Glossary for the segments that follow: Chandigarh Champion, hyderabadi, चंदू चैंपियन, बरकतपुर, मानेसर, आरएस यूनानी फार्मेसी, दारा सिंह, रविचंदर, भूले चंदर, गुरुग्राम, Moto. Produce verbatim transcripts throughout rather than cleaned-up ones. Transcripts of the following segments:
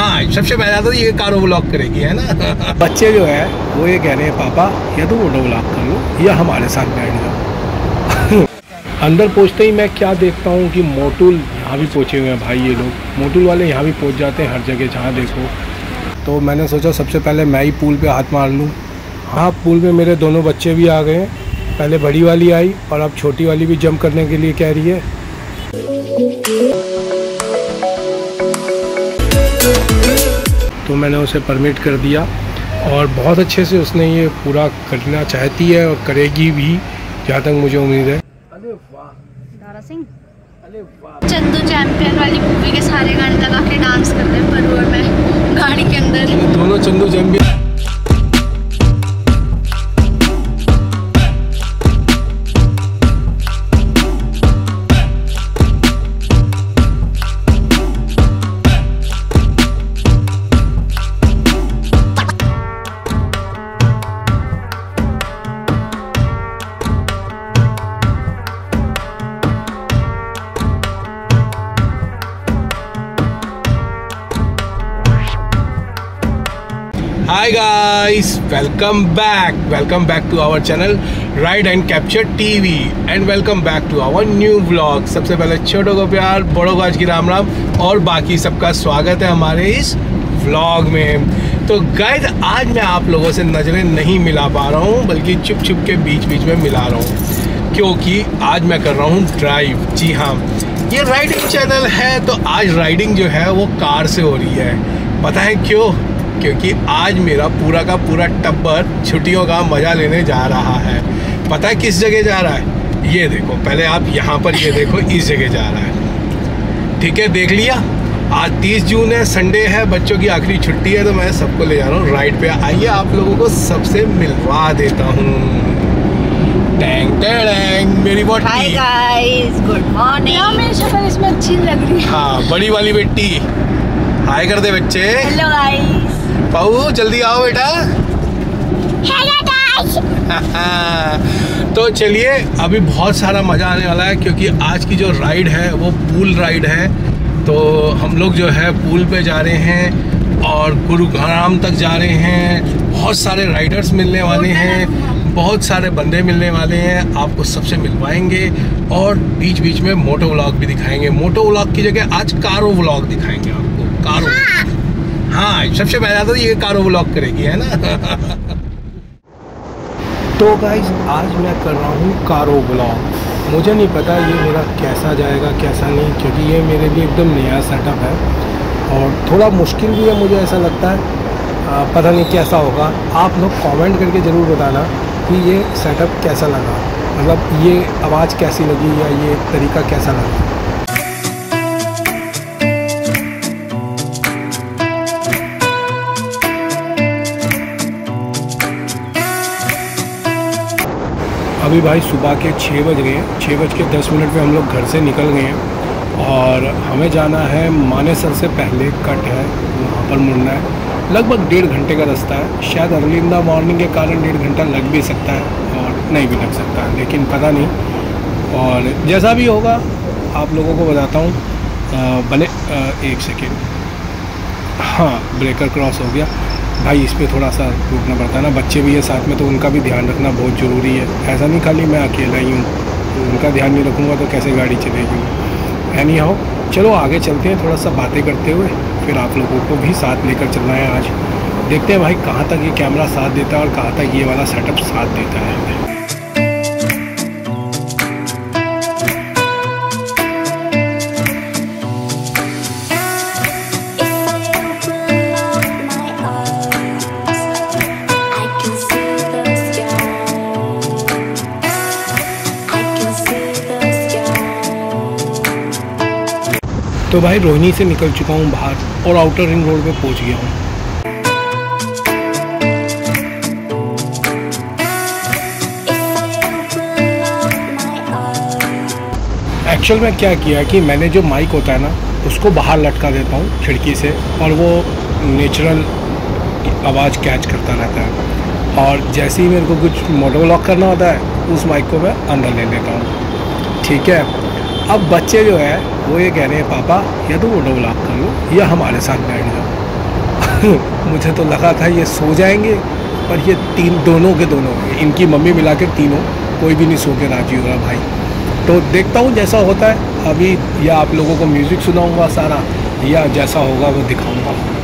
हाँ सबसे पहला तो ये कारो व्लॉग करेगी, है ना। बच्चे जो है वो ये कह रहे हैं पापा या तो ऑटो व्लॉग कर लो या हमारे साथ बैठ जाओ। अंदर पहुँचते ही मैं क्या देखता हूँ कि मोटुल यहाँ भी पहुँचे हुए हैं भाई। ये लोग मोटुल वाले यहाँ भी पहुँच जाते हैं हर जगह जहाँ देखो। तो मैंने सोचा सबसे पहले मैं ही पूल पे हाथ मार लूँ। हाँ पूल में मेरे दोनों बच्चे भी आ गए हैं, पहले बड़ी वाली आई और अब छोटी वाली भी जंप करने के लिए कह रही है। तो मैंने उसे परमिट कर दिया और बहुत अच्छे से उसने ये पूरा करना चाहती है और करेगी भी जहाँ तक मुझे उम्मीद है। चंदू चैंपियन वाली मूवी के सारे गाने लगा के डांस करते हैं परवर में गाड़ी के अंदर दोनों Chandu hi guys, welcome back welcome back to our channel ride and capture TV and welcome back to our new vlog. सबसे पहले छोटों को प्यार, बड़ों को आज की राम राम और बाकी सबका स्वागत है हमारे इस व्लॉग में। तो गाइस आज मैं आप लोगों से नज़रें नहीं मिला पा रहा हूँ, बल्कि छुप छुप के बीच बीच में मिला रहा हूँ, क्योंकि आज मैं कर रहा हूँ ड्राइव। जी हाँ, ये राइडिंग चैनल है तो आज राइडिंग जो है वो कार से हो रही है। पता है क्यों? क्योंकि आज मेरा पूरा का पूरा टब्बर छुट्टियों का मज़ा लेने जा रहा है। पता है किस जगह जा रहा है? ये देखो, पहले आप यहाँ पर ये देखो, इस जगह जा रहा है। ठीक है, देख लिया। आज तीस जून है, संडे है, बच्चों की आखिरी छुट्टी है, तो मैं सबको ले जा रहा हूँ राइड पे। आइए आप लोगों को सबसे मिलवा देता हूँ। टैंग टैंग मेरी boat. Hi guys, good morning. इसमें अच्छी लग रही है। हाँ बड़ी वाली बेटी हाय कर दे बच्चे। Hello guys. पाऊ जल्दी आओ बेटा। Hello guys. तो चलिए, अभी बहुत सारा मज़ा आने वाला है क्योंकि आज की जो राइड है वो पूल राइड है। तो हम लोग जो है पूल पे जा रहे हैं और गुरुग्राम तक जा रहे हैं। बहुत सारे राइडर्स मिलने वाले हैं, बहुत सारे बंदे मिलने वाले हैं, आपको सबसे मिलवाएंगे और बीच बीच में मोटो व्लॉग भी दिखाएंगे। मोटो व्लॉग की जगह आज कारो व्लॉग दिखाएंगे आपको, कारो। हाँ। हाँ सबसे पहला तो ये कारो व्लॉग करेगी, है ना। तो गाइस आज मैं कर रहा हूँ कारो व्लॉग। मुझे नहीं पता ये मेरा कैसा जाएगा कैसा नहीं, क्योंकि ये मेरे लिए एकदम नया सेटअप है और थोड़ा मुश्किल भी है मुझे ऐसा लगता है। आ, पता नहीं कैसा होगा। आप लोग कमेंट करके ज़रूर बताना कि ये सेटअप कैसा लगा, मतलब ये आवाज़ कैसी लगी या ये तरीका कैसा लगा। अभी भाई सुबह के छः बज गए हैं, छः बज के दस मिनट में हम लोग घर से निकल गए हैं और हमें जाना है मानेसर से पहले कट है, वहाँ पर मुड़ना है। लगभग डेढ़ घंटे का रास्ता है, शायद अर्ली इन द मॉर्निंग के कारण डेढ़ घंटा लग भी सकता है और नहीं भी लग सकता है, लेकिन पता नहीं। और जैसा भी होगा आप लोगों को बताता हूँ। भले एक सेकेंड, हाँ ब्रेकर क्रॉस हो गया भाई, इस पर थोड़ा सा रुकना पड़ता है ना, बच्चे भी है साथ में तो उनका भी ध्यान रखना बहुत ज़रूरी है। ऐसा नहीं खाली मैं अकेला ही हूँ, तो उनका ध्यान नहीं रखूँगा तो कैसे गाड़ी चलेगी। एनी हाउ चलो आगे चलते हैं, थोड़ा सा बातें करते हुए फिर आप लोगों को भी साथ लेकर चलना है। आज देखते हैं भाई कहाँ तक ये कैमरा साथ देता है और कहाँ तक ये वाला सेटअप साथ देता है। तो भाई रोहिणी से निकल चुका हूँ बाहर और आउटर रिंग रोड पे पहुँच गया हूँ। एक्चुअल में क्या किया कि मैंने जो माइक होता है ना उसको बाहर लटका देता हूँ खिड़की से और वो नेचुरल आवाज़ कैच करता रहता है, और जैसे ही मेरे को कुछ मोटो व्लॉग करना होता है उस माइक को मैं अंदर ले लेता हूँ। ठीक है, अब बच्चे जो है वो ये कह रहे हैं पापा या तो ऑटो व्लॉग कर लो या हमारे साथ बैठ जाओ। मुझे तो लगा था ये सो जाएंगे, पर ये तीन दोनों के दोनों इनकी मम्मी मिला के तीनों कोई भी नहीं सो के राजी हो रहा भाई। तो देखता हूँ जैसा होता है, अभी या आप लोगों को म्यूज़िक सुनाऊँगा सारा, या जैसा होगा वो दिखाऊँगा।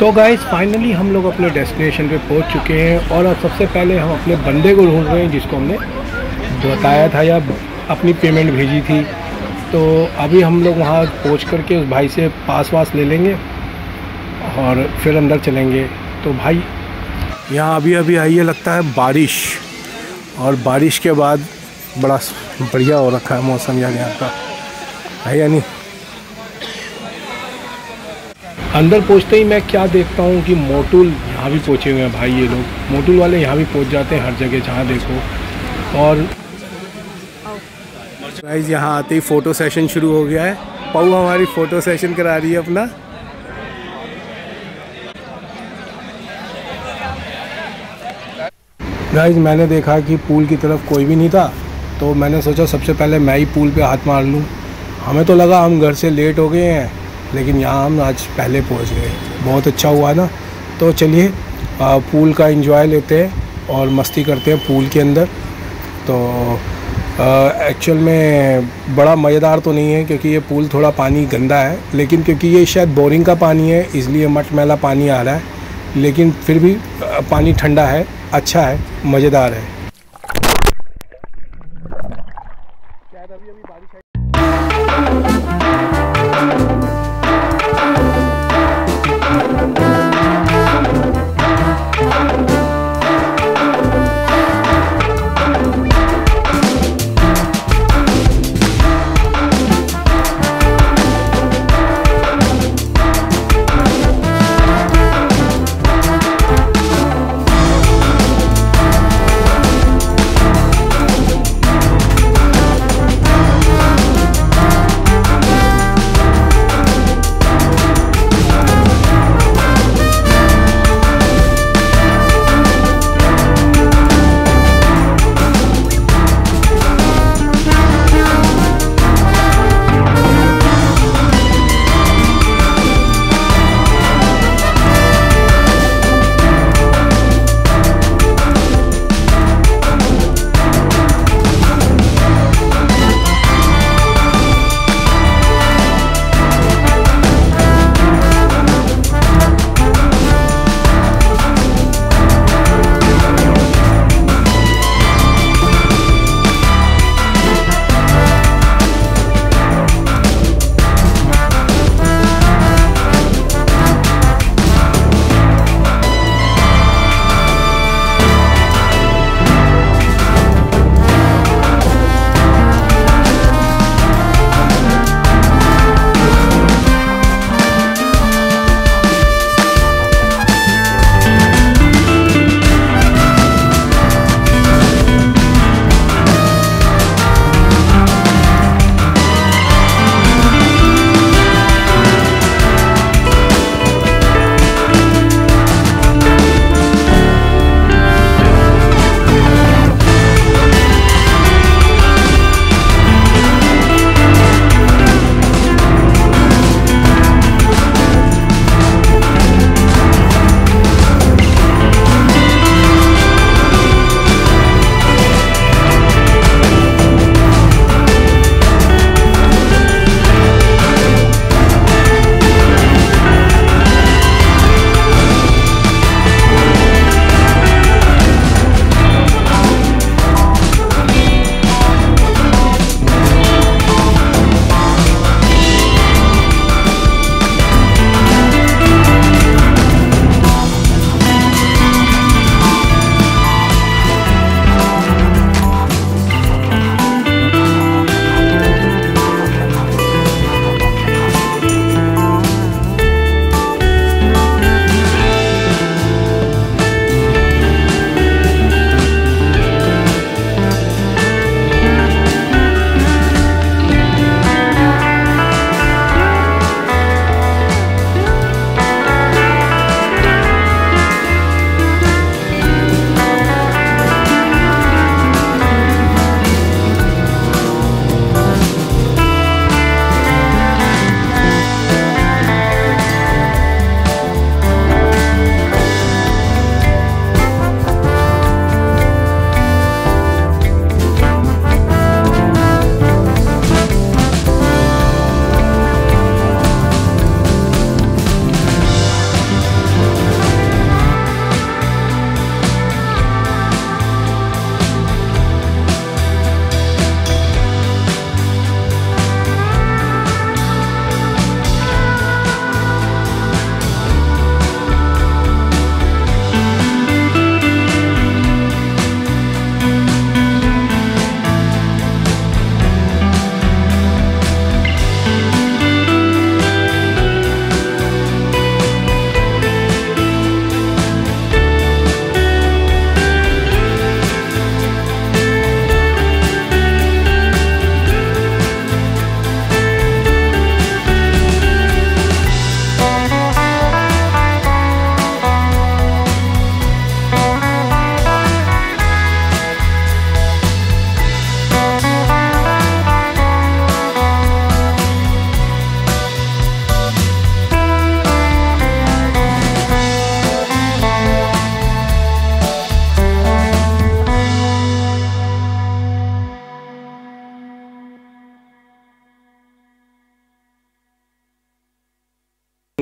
तो गाइस फाइनली हम लोग अपने डेस्टिनेशन पे पहुंच चुके हैं, और अब सबसे पहले हम अपने बंदे को ढूंढ रहे हैं जिसको हमने बताया था या अपनी पेमेंट भेजी थी। तो अभी हम लोग वहां पहुंच करके उस भाई से पास वास ले लेंगे और फिर अंदर चलेंगे। तो भाई यहाँ अभी अभी आई है लगता है बारिश, और बारिश के बाद बड़ा बढ़िया हो रखा है मौसम यानी आपका है या नहीं। अंदर पहुंचते ही मैं क्या देखता हूँ कि मोटुल यहाँ भी पहुँचे हुए हैं भाई, ये लोग मोटुल वाले यहाँ भी पहुँच जाते हैं हर जगह जहाँ देखो। और गाइस यहाँ आते ही फ़ोटो सेशन शुरू हो गया है, पऊ हमारी फ़ोटो सेशन करा रही है अपना। गाइस मैंने देखा कि पूल की तरफ कोई भी नहीं था, तो मैंने सोचा सबसे पहले मैं ही पूल पे हाथ मार लूँ। हमें तो लगा हम घर से लेट हो गए हैं, लेकिन यहाँ हम आज पहले पहुँच गए, बहुत अच्छा हुआ ना। तो चलिए पूल का एंजॉय लेते हैं और मस्ती करते हैं पूल के अंदर। तो एक्चुअल में बड़ा मज़ेदार तो नहीं है क्योंकि ये पूल थोड़ा पानी गंदा है, लेकिन क्योंकि ये शायद बोरिंग का पानी है इसलिए मटमैला पानी आ रहा है, लेकिन फिर भी पानी ठंडा है, अच्छा है, मज़ेदार है।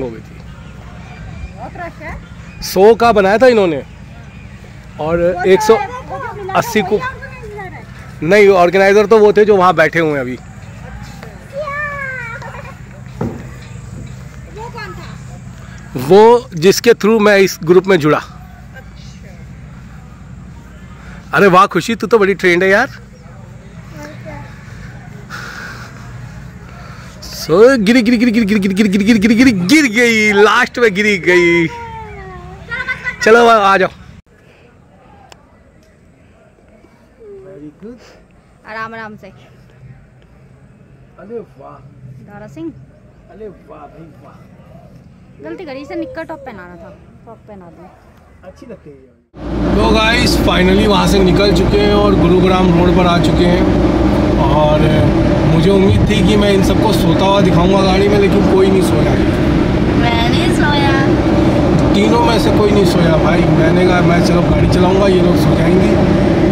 हो गई थी, बहुत रश है। सौ का बनाया था इन्होंने और एक सौ अस्सी को नहीं, ऑर्गेनाइजर तो वो थे जो वहाँ बैठे हुए हैं अभी। वो कौन था? वो जिसके थ्रू मैं इस ग्रुप में जुड़ा। अरे वाह खुशी, तू तो बड़ी ट्रेंड है यार। सो गिरी गिरी गिरी गिरी गिरी गिरी गिरी गिरी गिरी गिरी गिर गई, लास्ट में गिरी गई। चलो आ जाओ, आराम आराम से। अरे वाह दारा सिंह, अरे वाह भाई वाह। गलती करी से निक्कर टॉप पहनाना था, टॉप पहना दो, अच्छी लगती है। तो गाइस फाइनली वहाँ से निकल चुके हैं और गुरुग्राम रोड पर आ चुके हैं। और मुझे उम्मीद थी कि मैं इन सबको सोता हुआ दिखाऊंगा गाड़ी में, लेकिन कोई नहीं सोया। मैंने सोया, तीनों में से कोई नहीं सोया भाई। मैंने कहा मैं चलो गाड़ी चलाऊंगा, ये लोग सो जाएंगे,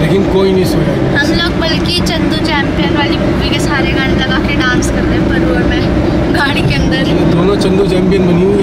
लेकिन कोई नहीं सोया। हम लोग बल्कि चंदू चैम्पियन वाली मूवी के सारे गाने लगा के डांस कर रहे हैं, पर मैं गाड़ी के अंदर। दोनों चंदू चैम्पियन बनी हुई